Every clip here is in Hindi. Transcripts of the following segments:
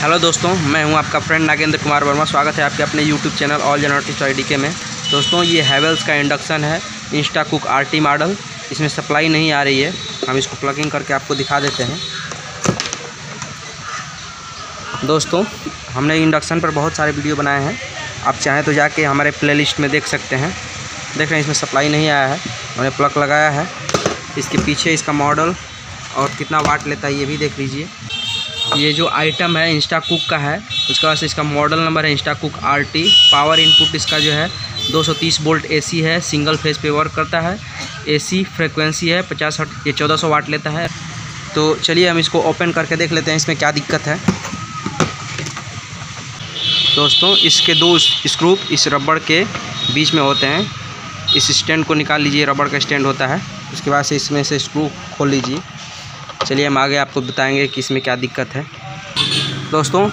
हेलो दोस्तों, मैं हूं आपका फ्रेंड नागेंद्र कुमार वर्मा। स्वागत है आपके अपने YouTube channel all general tips by DK में। दोस्तों, ये हैवेल्स का इंडक्शन है इंस्टा कुक आरटी मॉडल। इसमें सप्लाई नहीं आ रही है, हम इसको प्लगिंग करके आपको दिखा देते हैं। दोस्तों, हमने इंडक्शन पर बहुत सारे वीडियो बनाए हैं, आप चाहें तो जाके हमारे प्लेलिस्ट में देख सकते हैं। देख रहे हैं, इसमें सप्लाई नहीं आया है, हमने प्लग लगाया है। इसके पीछे इसका मॉडल और कितना वाट लेता है ये भी देख लीजिए। ये जो आइटम है इंस्टा कुक का है, उसके बाद इसका मॉडल नंबर है insta cook RT. Power input इसका जो है 230 वोल्ट एसी है, सिंगल फेज पे वर्क करता है। एसी फ्रीक्वेंसी है 50 हर्ट्ज, ये 1400 वाट लेता है। तो चलिए हम इसको ओपन करके देख लेते हैं इसमें क्या दिक्कत है। दोस्तों, इसके दो स्क्रू इस रबड़ के बीच में होते हैं। इस स्टैंड को निकाल लीजिए, रबड़ का स्टैंड होता है। उसके बाद से इसमें से स्क्रू खोल लीजिए। चलिए हम आगे आपको बताएंगे कि इसमें क्या दिक्कत है। दोस्तों,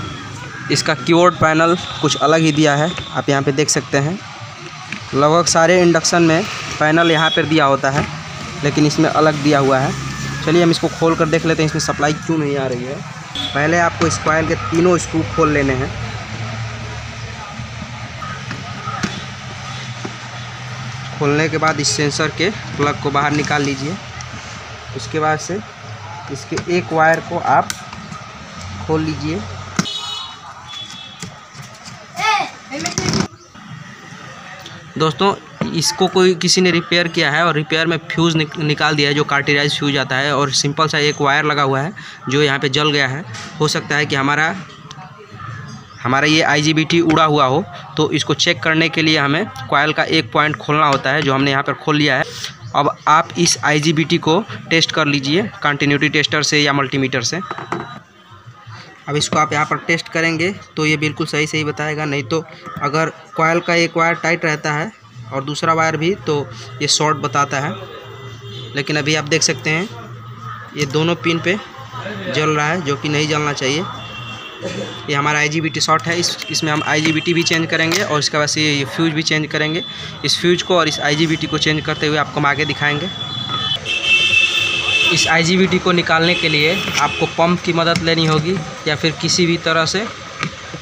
इसका कीबोर्ड पैनल कुछ अलग ही दिया है, आप यहाँ पे देख सकते हैं। लगभग सारे इंडक्शन में पैनल यहाँ पर दिया होता है, लेकिन इसमें अलग दिया हुआ है। चलिए हम इसको खोल कर देख लेते हैं इसमें सप्लाई क्यों नहीं आ रही है। पहले आपको इस कॉइल के तीनों स्क्रू खोल लेने हैं। खोलने के बाद इस सेंसर के प्लग को बाहर निकाल लीजिए। उसके बाद से इसके एक वायर को आप खोल लीजिए। दोस्तों, इसको कोई किसी ने रिपेयर किया है और रिपेयर में फ्यूज़ निकाल दिया है, जो कार्टिलाइज फ्यूज आता है, और सिंपल सा एक वायर लगा हुआ है जो यहाँ पे जल गया है। हो सकता है कि हमारा ये IGBT उड़ा हुआ हो। तो इसको चेक करने के लिए हमें कॉइल का एक पॉइंट खोलना होता है, जो हमने यहाँ पर खोल लिया है। अब आप इस IGBT को टेस्ट कर लीजिए कंटिन्यूटी टेस्टर से या मल्टीमीटर से। अब इसको आप यहाँ पर टेस्ट करेंगे तो ये बिल्कुल सही सही बताएगा, नहीं तो अगर कॉइल का एक वायर टाइट रहता है और दूसरा वायर भी, तो ये शॉर्ट बताता है। लेकिन अभी आप देख सकते हैं ये दोनों पिन पे जल रहा है, जो कि नहीं जलना चाहिए। ये हमारा IGBT शॉर्ट है। इसमें हम IGBT भी चेंज करेंगे और इसके बाद से ये फ्यूज़ भी चेंज करेंगे। इस फ्यूज़ को और इस IGBT को चेंज करते हुए आपको हम आगे दिखाएंगे। इस IGBT को निकालने के लिए आपको पंप की मदद लेनी होगी या फिर किसी भी तरह से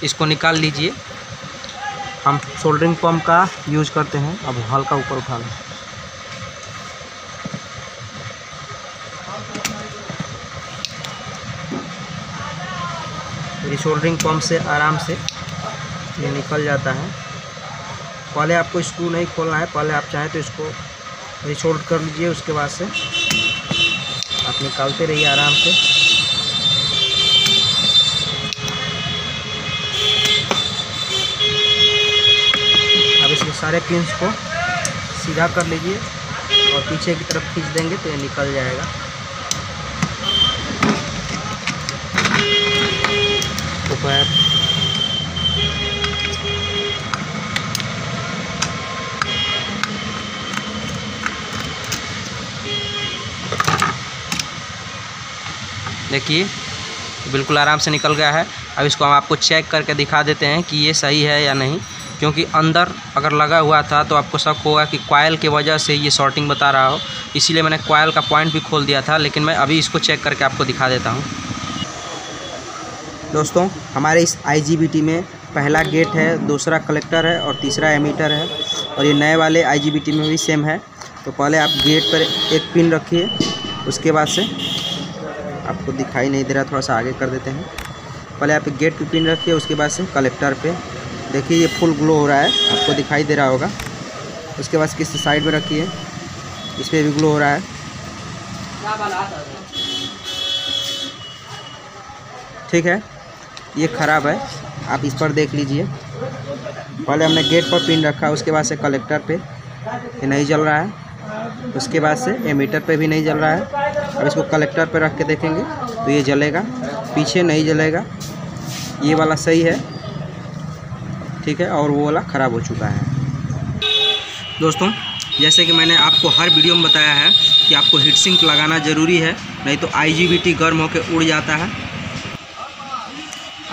इसको निकाल लीजिए। हम सोल्डरिंग पंप का यूज़ करते हैं। अब हल्का ऊपर उठा लें। सोल्डरिंग पंप से आराम से ये निकल जाता है। पहले आपको स्क्रू नहीं खोलना है, पहले आप चाहें तो इसको रिसोल्ड कर लीजिए। उसके बाद से आप निकालते रहिए आराम से। अब इसके सारे पिंस को सीधा कर लीजिए और पीछे की तरफ खींच देंगे तो ये निकल जाएगा। देखिए, बिल्कुल आराम से निकल गया है। अब इसको हम आपको चेक करके दिखा देते हैं कि ये सही है या नहीं, क्योंकि अंदर अगर लगा हुआ था तो आपको शक होगा कि कॉइल की वजह से ये शॉर्टिंग बता रहा हो। इसीलिए मैंने कॉइल का पॉइंट भी खोल दिया था, लेकिन मैं अभी इसको चेक करके आपको दिखा देता हूँ। दोस्तों, हमारे इस IGBT में पहला गेट है, दूसरा कलेक्टर है और तीसरा एमीटर है। और ये नए वाले IGBT में भी सेम है। तो पहले आप गेट पर एक पिन रखिए। उसके बाद से आपको दिखाई नहीं दे रहा, थोड़ा सा आगे कर देते हैं। पहले आप गेट पर पिन रखिए, उसके बाद से कलेक्टर पे। देखिए, ये फुल ग्लो हो रहा है, आपको दिखाई दे रहा होगा। उसके बाद किस साइड में रखिए, इस पर भी ग्लो हो रहा है। ठीक है, ये ख़राब है, आप इस पर देख लीजिए। पहले हमने गेट पर पिन रखा, उसके बाद से कलेक्टर पे ये नहीं जल रहा है। उसके बाद से एमीटर पे भी नहीं जल रहा है। अब इसको कलेक्टर पे रख के देखेंगे तो ये जलेगा, पीछे नहीं जलेगा। ये वाला सही है, ठीक है, और वो वाला ख़राब हो चुका है। दोस्तों, जैसे कि मैंने आपको हर वीडियो में बताया है कि आपको हीट सिंक लगाना ज़रूरी है, नहीं तो IGBT गर्म होकर उड़ जाता है।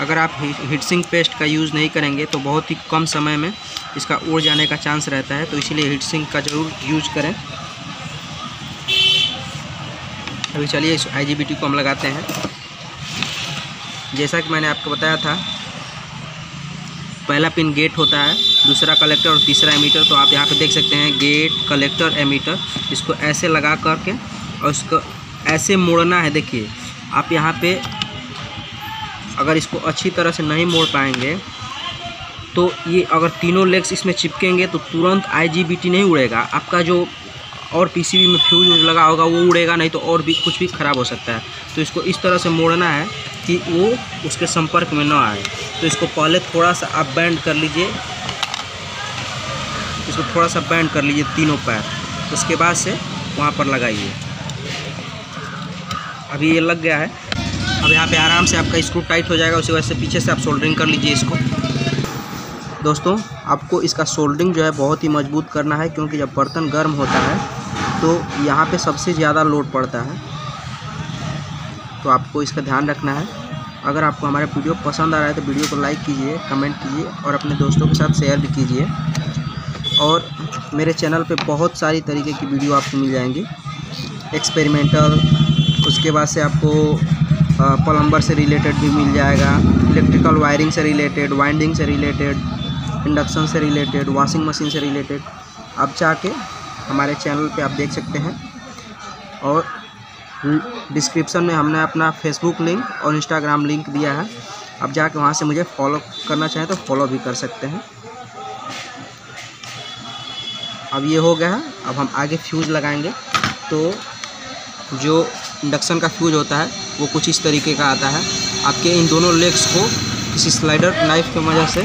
अगर आप हीट सिंक पेस्ट का यूज़ नहीं करेंगे तो बहुत ही कम समय में इसका उड़ जाने का चांस रहता है। तो इसलिए हीट सिंक का ज़रूर यूज करें। अभी चलिए इस IGBT को हम लगाते हैं। जैसा कि मैंने आपको बताया था, पहला पिन गेट होता है, दूसरा कलेक्टर और तीसरा एमीटर। तो आप यहाँ पे देख सकते हैं गेट, कलेक्टर, एमीटर। इसको ऐसे लगा करके और इसको ऐसे मोड़ना है। देखिए आप यहाँ पे अगर इसको अच्छी तरह से नहीं मोड़ पाएंगे तो ये अगर तीनों लेग्स इसमें चिपकेंगे तो तुरंत IGBT नहीं उड़ेगा, आपका जो और PCB में फ्यूज लगा होगा वो उड़ेगा नहीं, तो और भी कुछ भी ख़राब हो सकता है। तो इसको इस तरह से मोड़ना है कि वो उसके संपर्क में ना आए। तो इसको पहले थोड़ा सा आप बैंड कर लीजिए, इसको थोड़ा सा बैंड कर लीजिए तीनों पैर, उसके बाद से वहाँ पर लगाइए। अभी ये लग गया है। अब यहाँ पे आराम से आपका स्क्रू टाइट हो जाएगा, उसी वजह से पीछे से आप सोल्डरिंग कर लीजिए इसको। दोस्तों आपको इसका सोल्डरिंग जो है बहुत ही मजबूत करना है, क्योंकि जब बर्तन गर्म होता है तो यहाँ पे सबसे ज़्यादा लोड पड़ता है, तो आपको इसका ध्यान रखना है। अगर आपको हमारा वीडियो पसंद आ रहा है तो वीडियो को लाइक कीजिए, कमेंट कीजिए और अपने दोस्तों के साथ शेयर भी कीजिए। और मेरे चैनल पे बहुत सारी तरीके की वीडियो आपको मिल जाएंगी, एक्सपेरिमेंटल, उसके बाद से आपको प्लम्बर से रिलेटेड भी मिल जाएगा, इलेक्ट्रिकल वायरिंग से रिलेटेड, वाइंडिंग से रिलेटेड, इंडक्शन से रिलेटेड, वॉशिंग मशीन से रिलेटेड। आप जाके हमारे चैनल पे आप देख सकते हैं। और डिस्क्रिप्शन में हमने अपना फेसबुक लिंक और इंस्टाग्राम लिंक दिया है, आप जाके वहाँ से मुझे फॉलो करना चाहें तो फॉलो भी कर सकते हैं। अब ये हो गया है। अब हम आगे फ्यूज़ लगाएंगे। तो जो इंडक्शन का फ्यूज़ होता है वो कुछ इस तरीके का आता है। आपके इन दोनों लेग्स को किसी स्लाइडर नाइफ की मदद से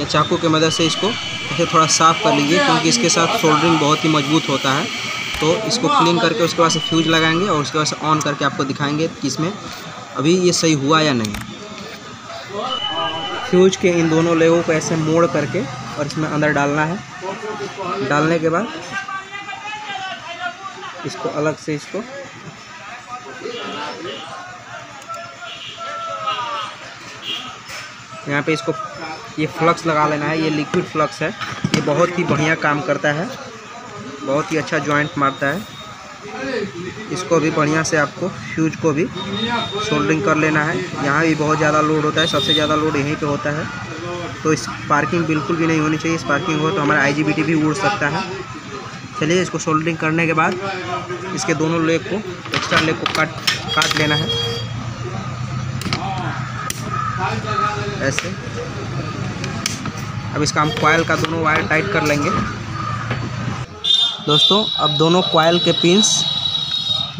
या चाकू के मदद से इसको ऐसे थोड़ा साफ़ कर लीजिए, क्योंकि इसके साथ सोल्डरिंग बहुत ही मजबूत होता है। तो इसको क्लीन करके उसके बाद से फ्यूज़ लगाएंगे और उसके बाद से ऑन करके आपको दिखाएंगे कि इसमें अभी ये सही हुआ या नहीं। फ्यूज़ के इन दोनों लेगों को ऐसे मोड़ करके और इसमें अंदर डालना है। डालने के बाद इसको अलग से इसको यहाँ पे इसको ये फ्लक्स लगा लेना है। ये लिक्विड फ्लक्स है, ये बहुत ही बढ़िया काम करता है, बहुत ही अच्छा जॉइंट मारता है। इसको भी बढ़िया से आपको फ्यूज को भी सोल्डरिंग कर लेना है। यहाँ भी बहुत ज़्यादा लोड होता है, सबसे ज़्यादा लोड यहीं पे होता है। तो स्पार्किंग बिल्कुल भी नहीं होनी चाहिए, स्पार्किंग हो तो हमारा IGBT भी उड़ सकता है। चलिए इसको सोल्डरिंग करने के बाद इसके दोनों लेग को, एक्स्ट्रा लेग को काट लेना है ऐसे। अब इसका हम कॉयल का दोनों वायर टाइट कर लेंगे। दोस्तों अब दोनों कॉयल के पिंस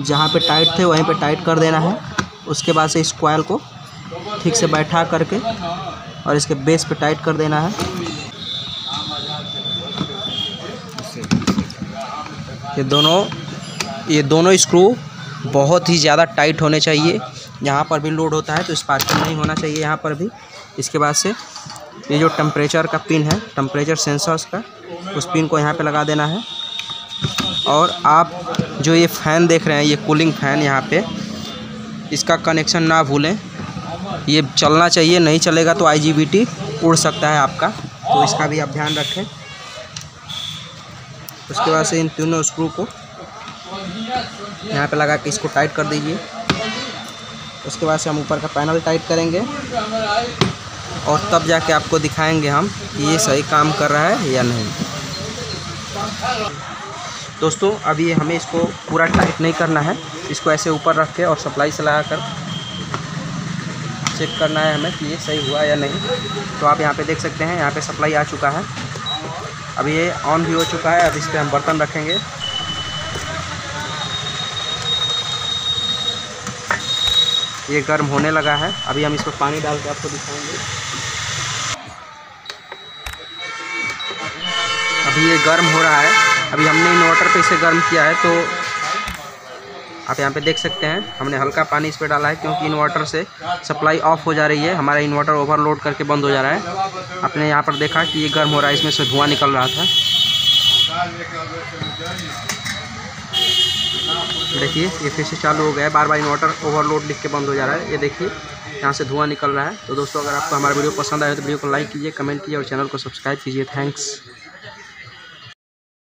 जहाँ पे टाइट थे वहीं पे टाइट कर देना है। उसके बाद से इस कॉयल को ठीक से बैठा करके और इसके बेस पे टाइट कर देना है। ये दोनों स्क्रू बहुत ही ज़्यादा टाइट होने चाहिए। यहाँ पर भी लोड होता है तो स्पार्किंग नहीं होना चाहिए यहाँ पर भी। इसके बाद से ये जो टेम्परेचर का पिन है, टेम्परेचर सेंसर्स का, उस पिन को यहाँ पे लगा देना है। और आप जो ये फ़ैन देख रहे हैं, ये कूलिंग फ़ैन, यहाँ पे इसका कनेक्शन ना भूलें, ये चलना चाहिए, नहीं चलेगा तो IGBT उड़ सकता है आपका, तो इसका भी आप ध्यान रखें। उसके बाद से इन तीनों स्क्रू को यहाँ पे लगा के इसको टाइट कर दीजिए। उसके बाद से हम ऊपर का पैनल टाइट करेंगे और तब जाके आपको दिखाएंगे हम कि ये सही काम कर रहा है या नहीं। दोस्तों अभी हमें इसको पूरा टाइट नहीं करना है, इसको ऐसे ऊपर रख के और सप्लाई से लगा कर चेक करना है हमें कि ये सही हुआ या नहीं। तो आप यहाँ पे देख सकते हैं, यहाँ पे सप्लाई आ चुका है, अब ये ऑन भी हो चुका है। अब इस पर हम बर्तन रखेंगे। ये गर्म होने लगा है, अभी हम इसमें पानी डाल के आपको दिखाएंगे। अभी ये गर्म हो रहा है, अभी हमने इन्वर्टर पे इसे गर्म किया है, तो आप यहाँ पे देख सकते हैं हमने हल्का पानी इस पे डाला है, क्योंकि इन्वर्टर से सप्लाई ऑफ हो जा रही है, हमारा इन्वर्टर ओवरलोड करके बंद हो जा रहा है। आपने यहाँ पर देखा कि ये गर्म हो रहा है, इसमें से धुआँ निकल रहा था। देखिए ये फिर से चालू हो गया है, बार बार इन्वर्टर ओवरलोड लिख के बंद हो जा रहा है। ये देखिए यहाँ से धुआं निकल रहा है। तो दोस्तों अगर आपको हमारा वीडियो पसंद आया तो वीडियो को लाइक कीजिए, कमेंट कीजिए और चैनल को सब्सक्राइब कीजिए। थैंक्स।